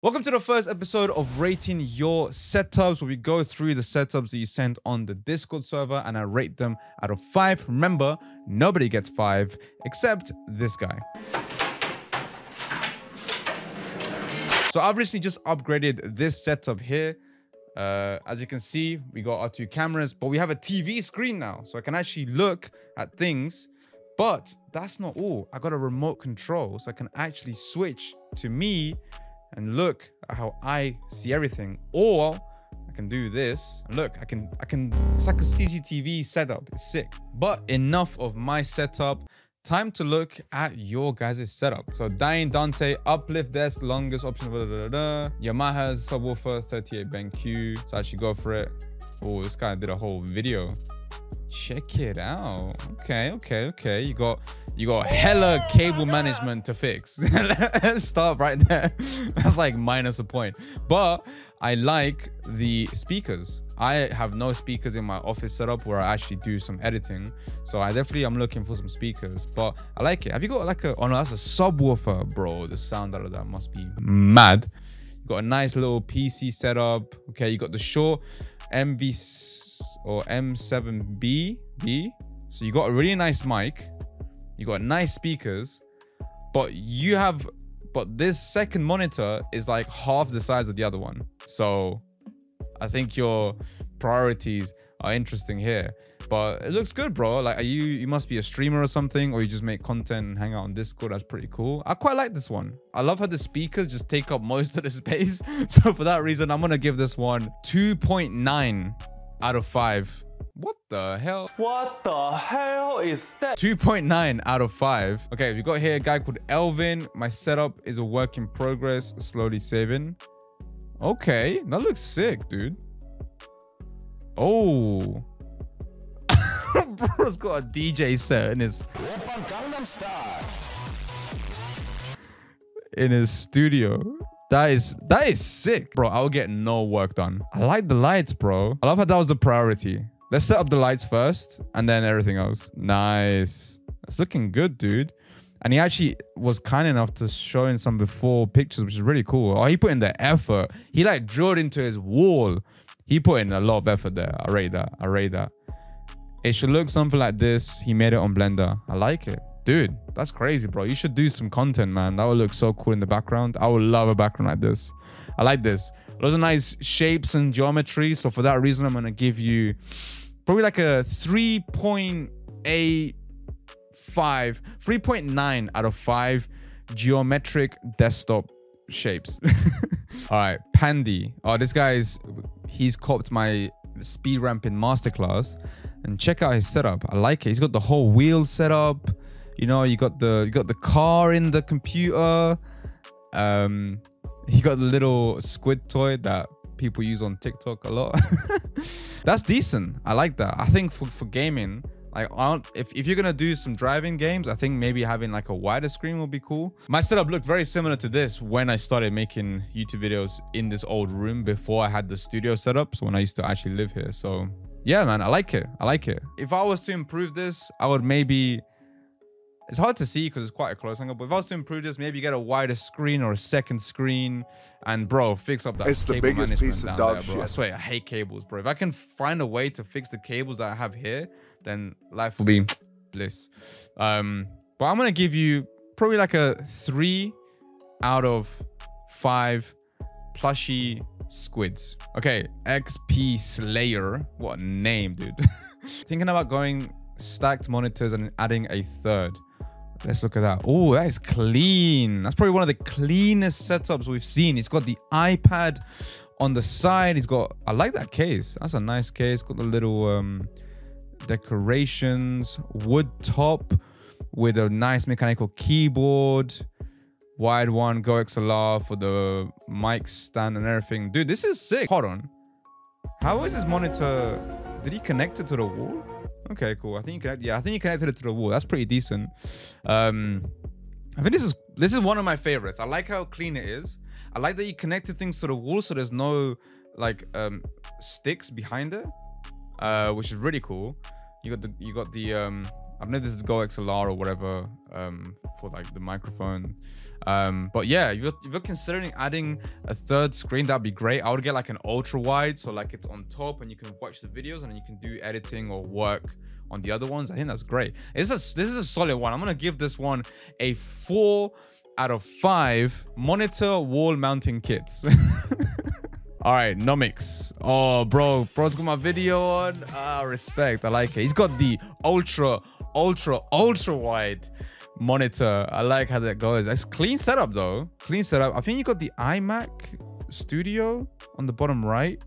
Welcome to the first episode of Rating Your Setups, where we go through the setups that you sent on the Discord server and I rate them out of 5. Remember, nobody gets 5 except this guy. So I've recently just upgraded this setup here. As you can see, we got our two cameras, but we have a TV screen now, so I can actually look at things. But that's not all. I got a remote control, so I can actually switch to me and look at how I see everything, or I can do this and look, I can, it's like a CCTV setup. It's sick. But enough of my setup, time to look at your guys' setup. So Dying Dante, uplift desk, longest option, blah, blah, blah, blah. Yamaha's subwoofer, 38 BenQ. So I should go for it. Oh, this guy did a whole video. Check it out. Okay, okay, okay. You got hella cable management to fix. Let's stop right there. That's like minus a point. But I like the speakers. I have no speakers in my office setup where I actually do some editing. So I definitely am looking for some speakers, but I like it. Have you got like a, oh no, that's a subwoofer, bro. The sound out of that must be mad. You got a nice little PC setup. Okay, you got the Shure MV-7B. So you got a really nice mic, you got nice speakers, but you have, but this second monitor is like half the size of the other one. So I think your priorities are interesting here, but it looks good, bro. Like, are you must be a streamer or something, or you just make content and hang out on Discord. That's pretty cool. I quite like this one. I love how the speakers just take up most of the space. So for that reason, I'm gonna give this one 2.9 out of 5. What the hell? What the hell is that? 2.9 out of 5. Okay, we got here a guy called Elvin. My setup is a work in progress, slowly saving. Okay, that looks sick, dude. Oh. Bro's got a DJ set in his... Gangnam Star. In his studio. That is sick. Bro, I'll get no work done. I like the lights, bro. I love how that was the priority. Let's set up the lights first and then everything else. Nice. It's looking good, dude. And he actually was kind enough to show in some before pictures, which is really cool. Oh, he put in the effort. He like drilled into his wall. He put in a lot of effort there. I rate that. I rate that. It should look something like this. He made it on Blender. I like it. Dude, that's crazy, bro. You should do some content, man. That would look so cool in the background. I would love a background like this. I like this. Those are nice shapes and geometry. So for that reason, I'm going to give you probably like a 3.85, 3.9 out of 5 geometric desktop shapes. All right, Pandy. Oh, this guy's, he's copped my speed ramping masterclass. And check out his setup. I like it. He's got the whole wheel setup. You know, you got the car in the computer. He got the little squid toy that people use on TikTok a lot. That's decent. I like that. I think for gaming, like, if you're gonna do some driving games, I think maybe having like a wider screen will be cool. My setup looked very similar to this when I started making YouTube videos in this old room before I had the studio setup. So when I used to actually live here. So yeah, man, I like it. I like it. If I was to improve this, I would maybe... It's hard to see because it's quite a close angle, but if I was to improve this, maybe get a wider screen or a second screen, and bro, fix up that. It's the biggest piece of dog shit. I swear, I hate cables, bro. If I can find a way to fix the cables that I have here, then life will be bliss. But I'm gonna give you probably like a 3 out of 5 plushy squids. Okay, XP Slayer. What a name, dude. Thinking about going stacked monitors and adding a third. Let's look at that. Oh, that is clean. That's probably one of the cleanest setups we've seen. It's got the iPad on the side. It's got, I like that case. That's a nice case. It's got the little decorations, wood top with a nice mechanical keyboard, wide one, GoXLR for the mic stand and everything. Dude, this is sick. Hold on. How is his monitor? Did he connect it to the wall? Okay, cool. I think you connected. Yeah, I think you connected it to the wall. That's pretty decent. I think this is one of my favorites. I like how clean it is. I like that you connected things to the wall, so there's no like sticks behind it, which is really cool. You got the I don't know if this is GoXLR or whatever for like the microphone. But yeah, if you're considering adding a third screen, that'd be great. I would get like an ultra wide, so like it's on top and you can watch the videos and you can do editing or work on the other ones. I think that's great. This is a solid one. I'm gonna give this one a 4 out of 5 monitor wall mounting kits. All right, Nomix. Oh, bro's got my video on. Ah, respect. I like it. He's got the ultra wide monitor. I like how that goes. It's clean setup though. Clean setup. I think you got the iMac Studio on the bottom right,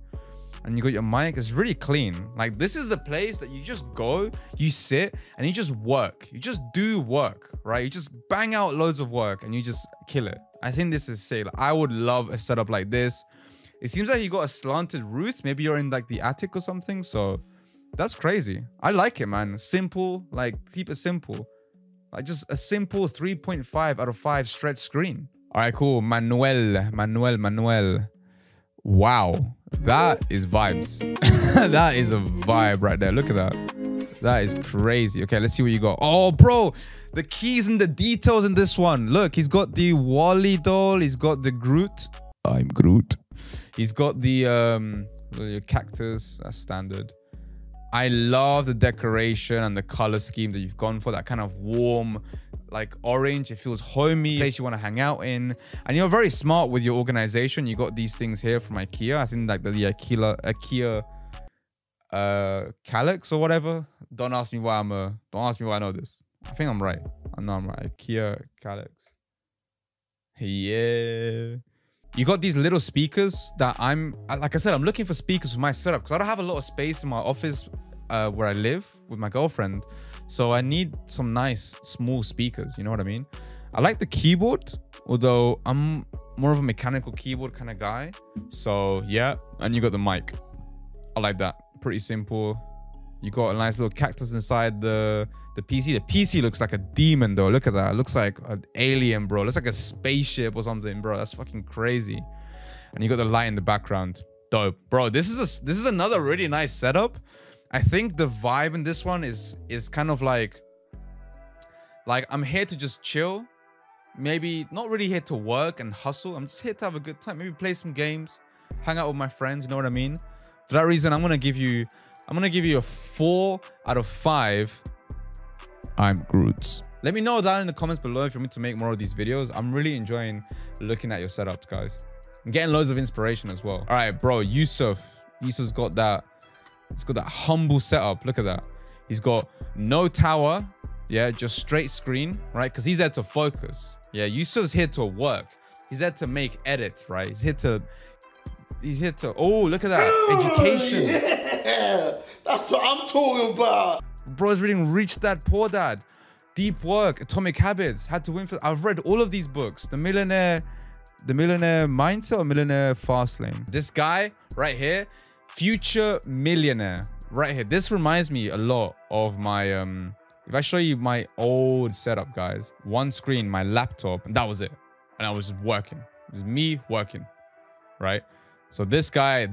and you got your mic. It's really clean. Like, this is the place that you just go, you sit, and you just work. You just do work, right? You just bang out loads of work and you just kill it. I think this is sick. Like, I would love a setup like this. It seems like you got a slanted roof. Maybe you're in like the attic or something. So that's crazy. I like it, man. Simple, like keep it simple. Like just a simple 3.5 out of 5 stretch screen. All right, cool. Manuel. Wow, that is vibes. That is a vibe right there. Look at that. That is crazy. Okay, let's see what you got. Oh, bro, the keys and the details in this one. Look, he's got the Wally doll. He's got the Groot. I'm Groot. He's got the cactus. That's standard. I love the decoration and the color scheme that you've gone for. That kind of warm, like orange. It feels homey. Place you want to hang out in. And you're very smart with your organization. You got these things here from Ikea. I think like the Ikea Kallax or whatever. Don't ask me why Don't ask me why I know this. I think I'm right. I know I'm right. Ikea Kallax. Yeah. You got these little speakers that like I said, I'm looking for speakers for my setup because I don't have a lot of space in my office where I live with my girlfriend. So I need some nice small speakers, you know what I mean? I like the keyboard, although I'm more of a mechanical keyboard kind of guy. So yeah, and you got the mic. I like that, pretty simple. You got a nice little cactus inside the PC. The PC looks like a demon though. Look at that. It looks like an alien, bro. It looks like a spaceship or something, bro. That's fucking crazy. And you got the light in the background. Dope. Bro, this is another really nice setup. I think the vibe in this one is kind of like I'm here to just chill. Maybe not really here to work and hustle. I'm just here to have a good time. Maybe play some games, hang out with my friends, you know what I mean? For that reason, I'm gonna give you a 4 out of 5. I'm Groot. Let me know down in the comments below if you want me to make more of these videos. I'm really enjoying looking at your setups, guys. I'm getting loads of inspiration as well. All right, bro, Yusuf. Yusuf's got that. He's got that humble setup. Look at that. He's got no tower. Yeah, just straight screen, right? Because he's there to focus. Yeah, Yusuf's here to work. He's there to make edits, right? He's here to. Oh, look at that. Oh, education. Yeah. That's what I'm talking about. Bro's reading Rich Dad Poor Dad, Deep Work, Atomic Habits, How to Win. I've read all of these books. The Millionaire Mindset or Millionaire Fast Lane. This guy right here, future millionaire right here. This reminds me a lot of my if I show you my old setup, guys. One screen, my laptop, and that was it. And I was just working. It was me working, right? So this guy's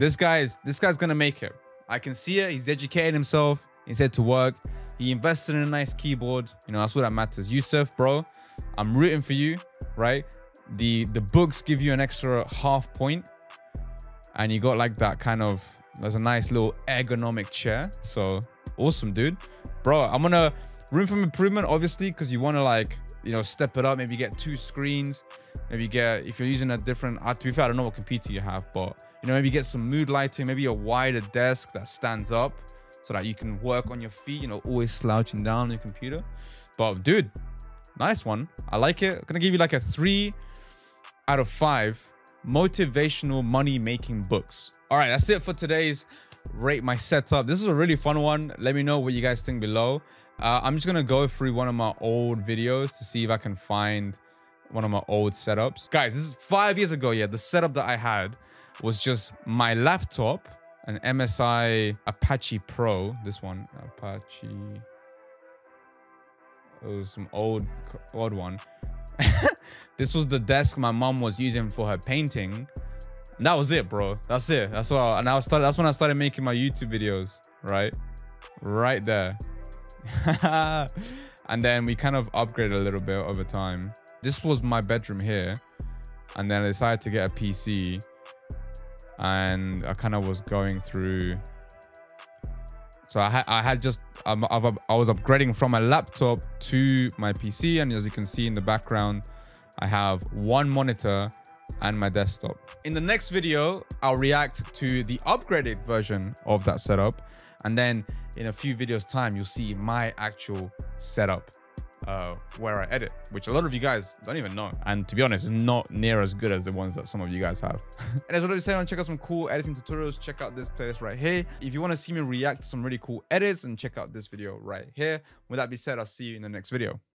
gonna make it. I can see it. He's educating himself. He's here to work. He invested in a nice keyboard. You know, that's what that matters. Yusuf, bro, I'm rooting for you, right? The books give you an extra half point, and you got like that kind of, there's a nice little ergonomic chair. So awesome, dude. Bro, I'm gonna, room for improvement, obviously, because you wanna like, you know, step it up, maybe get 2 screens. Maybe get, if you're using a different, to be fair, I don't know what computer you have, but you know, maybe get some mood lighting, maybe a wider desk that stands up so that you can work on your feet, you know, always slouching down on your computer. But dude, nice one. I like it. I'm gonna give you like a 3 out of 5 motivational money-making books. All right, that's it for today's Rate My Setup. This is a really fun one. Let me know what you guys think below. I'm just gonna go through one of my old videos to see if I can find one of my old setups. Guys, this is 5 years ago. Yeah, the setup that I had was just my laptop, an MSI Apache Pro. This one, Apache. It was some old one. This was the desk my mom was using for her painting. And that was it, bro. That's it. That's when I started making my YouTube videos, right? Right there. And then we kind of upgraded a little bit over time. This was my bedroom here. And then I decided to get a PC. And I kind of was going through. So I was upgrading from a laptop to my PC. And as you can see in the background, I have one monitor and my desktop. In the next video, I'll react to the upgraded version of that setup. And then in a few videos time, you'll see my actual setup where I edit, which a lot of you guys don't even know. And to be honest, it's not near as good as the ones that some of you guys have. And as what I was saying, check out some cool editing tutorials. Check out this playlist right here. If you want to see me react to some really cool edits, and check out this video right here. With that being said, I'll see you in the next video.